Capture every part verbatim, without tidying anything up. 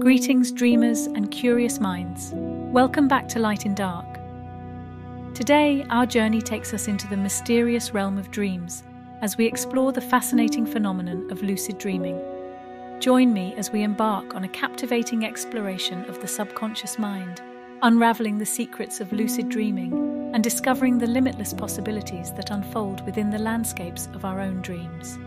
Greetings, dreamers and curious minds. Welcome back to Light in Dark. Today, our journey takes us into the mysterious realm of dreams as we explore the fascinating phenomenon of lucid dreaming. Join me as we embark on a captivating exploration of the subconscious mind, unraveling the secrets of lucid dreaming and discovering the limitless possibilities that unfold within the landscapes of our own dreams.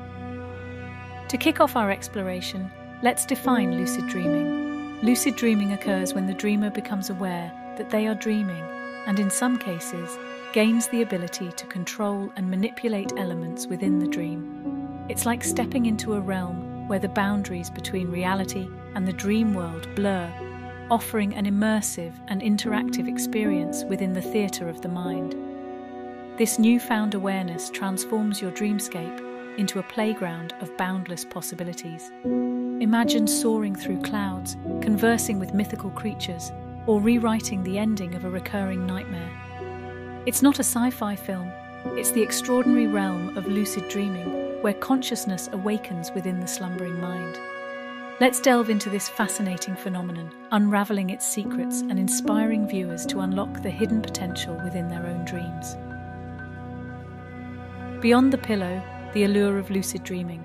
To kick off our exploration, let's define lucid dreaming. Lucid dreaming occurs when the dreamer becomes aware that they are dreaming and, in some cases, gains the ability to control and manipulate elements within the dream. It's like stepping into a realm where the boundaries between reality and the dream world blur, offering an immersive and interactive experience within the theatre of the mind. This newfound awareness transforms your dreamscape into a playground of boundless possibilities. Imagine soaring through clouds, conversing with mythical creatures, or rewriting the ending of a recurring nightmare. It's not a sci-fi film, it's the extraordinary realm of lucid dreaming, where consciousness awakens within the slumbering mind. Let's delve into this fascinating phenomenon, unraveling its secrets and inspiring viewers to unlock the hidden potential within their own dreams. Beyond the pillow, the allure of lucid dreaming.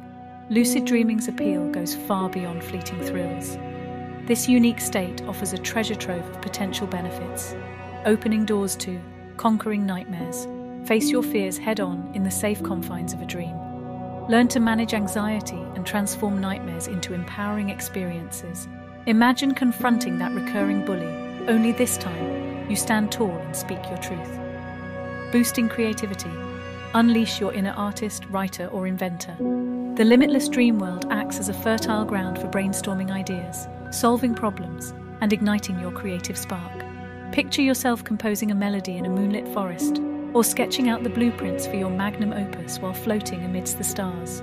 Lucid dreaming's appeal goes far beyond fleeting thrills. This unique state offers a treasure trove of potential benefits, opening doors to conquering nightmares. Face your fears head-on in the safe confines of a dream. Learn to manage anxiety and transform nightmares into empowering experiences. Imagine confronting that recurring bully, only this time you stand tall and speak your truth. Boosting creativity. Unleash your inner artist, writer, or inventor. The limitless dream world acts as a fertile ground for brainstorming ideas, solving problems, and igniting your creative spark. Picture yourself composing a melody in a moonlit forest, or sketching out the blueprints for your magnum opus while floating amidst the stars.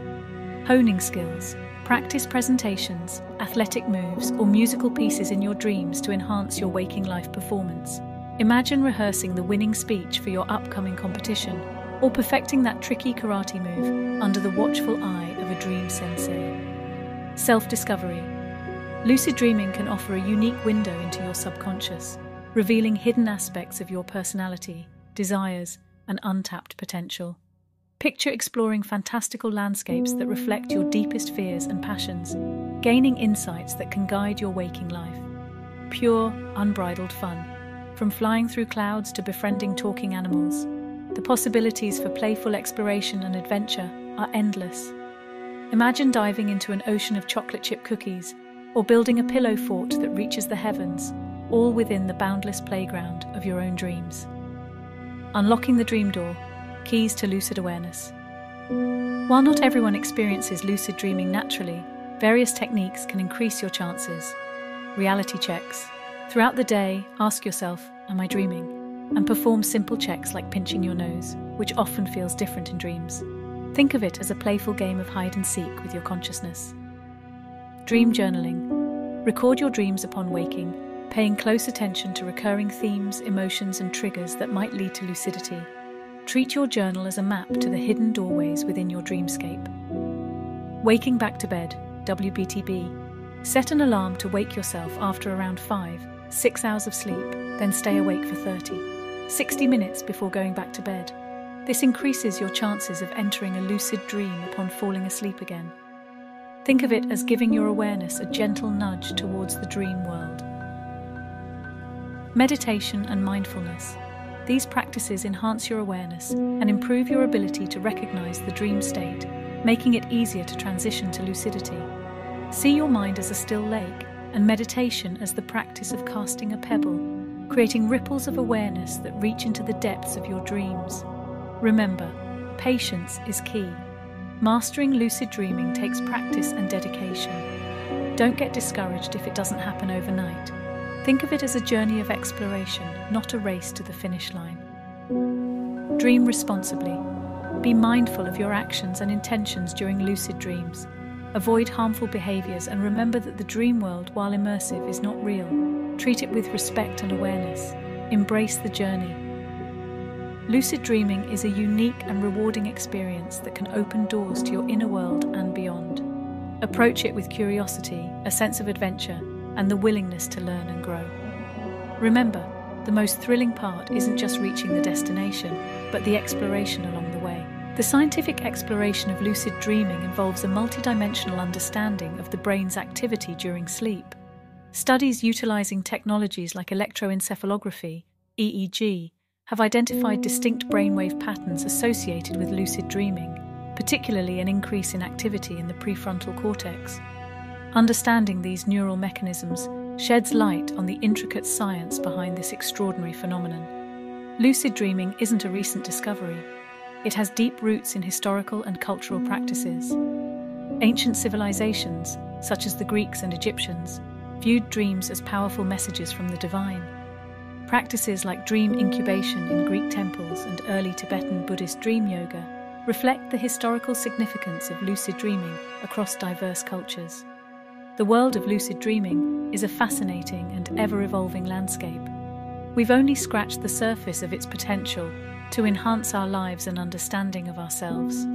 Honing skills. Practice presentations, athletic moves, or musical pieces in your dreams to enhance your waking life performance. Imagine rehearsing the winning speech for your upcoming competition, or perfecting that tricky karate move under the watchful eye of a dream sensei. Self-discovery. Lucid dreaming can offer a unique window into your subconscious, revealing hidden aspects of your personality, desires, and untapped potential. Picture exploring fantastical landscapes that reflect your deepest fears and passions, gaining insights that can guide your waking life. Pure, unbridled fun. From flying through clouds to befriending talking animals, the possibilities for playful exploration and adventure are endless. Imagine diving into an ocean of chocolate chip cookies or building a pillow fort that reaches the heavens, all within the boundless playground of your own dreams. Unlocking the dream door, keys to lucid awareness. While not everyone experiences lucid dreaming naturally, various techniques can increase your chances. Reality checks. Throughout the day, ask yourself, am I dreaming? And perform simple checks like pinching your nose, which often feels different in dreams. Think of it as a playful game of hide and seek with your consciousness. Dream journaling. Record your dreams upon waking, paying close attention to recurring themes, emotions, and triggers that might lead to lucidity. Treat your journal as a map to the hidden doorways within your dreamscape. Waking back to bed, W B T B. Set an alarm to wake yourself after around five, six hours of sleep, then stay awake for thirty, sixty minutes before going back to bed. This increases your chances of entering a lucid dream upon falling asleep again. Think of it as giving your awareness a gentle nudge towards the dream world. Meditation and mindfulness. These practices enhance your awareness and improve your ability to recognize the dream state, making it easier to transition to lucidity. See your mind as a still lake and meditation as the practice of casting a pebble, creating ripples of awareness that reach into the depths of your dreams. Remember, patience is key. Mastering lucid dreaming takes practice and dedication. Don't get discouraged if it doesn't happen overnight. Think of it as a journey of exploration, not a race to the finish line. Dream responsibly. Be mindful of your actions and intentions during lucid dreams. Avoid harmful behaviours and remember that the dream world, while immersive, is not real. Treat it with respect and awareness. Embrace the journey. Lucid dreaming is a unique and rewarding experience that can open doors to your inner world and beyond. Approach it with curiosity, a sense of adventure, and the willingness to learn and grow. Remember, the most thrilling part isn't just reaching the destination, but the exploration along the way. The scientific exploration of lucid dreaming involves a multidimensional understanding of the brain's activity during sleep. Studies utilizing technologies like electroencephalography, E E G, have identified distinct brainwave patterns associated with lucid dreaming, particularly an increase in activity in the prefrontal cortex. Understanding these neural mechanisms sheds light on the intricate science behind this extraordinary phenomenon. Lucid dreaming isn't a recent discovery. It has deep roots in historical and cultural practices. Ancient civilizations, such as the Greeks and Egyptians, viewed dreams as powerful messages from the divine. Practices like dream incubation in Greek temples and early Tibetan Buddhist dream yoga reflect the historical significance of lucid dreaming across diverse cultures. The world of lucid dreaming is a fascinating and ever-evolving landscape. We've only scratched the surface of its potential to enhance our lives and understanding of ourselves.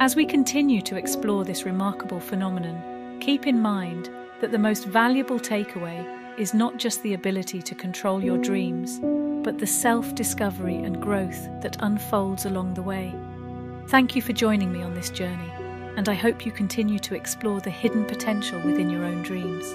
As we continue to explore this remarkable phenomenon, keep in mind that the most valuable takeaway is not just the ability to control your dreams, but the self-discovery and growth that unfolds along the way. Thank you for joining me on this journey, and I hope you continue to explore the hidden potential within your own dreams.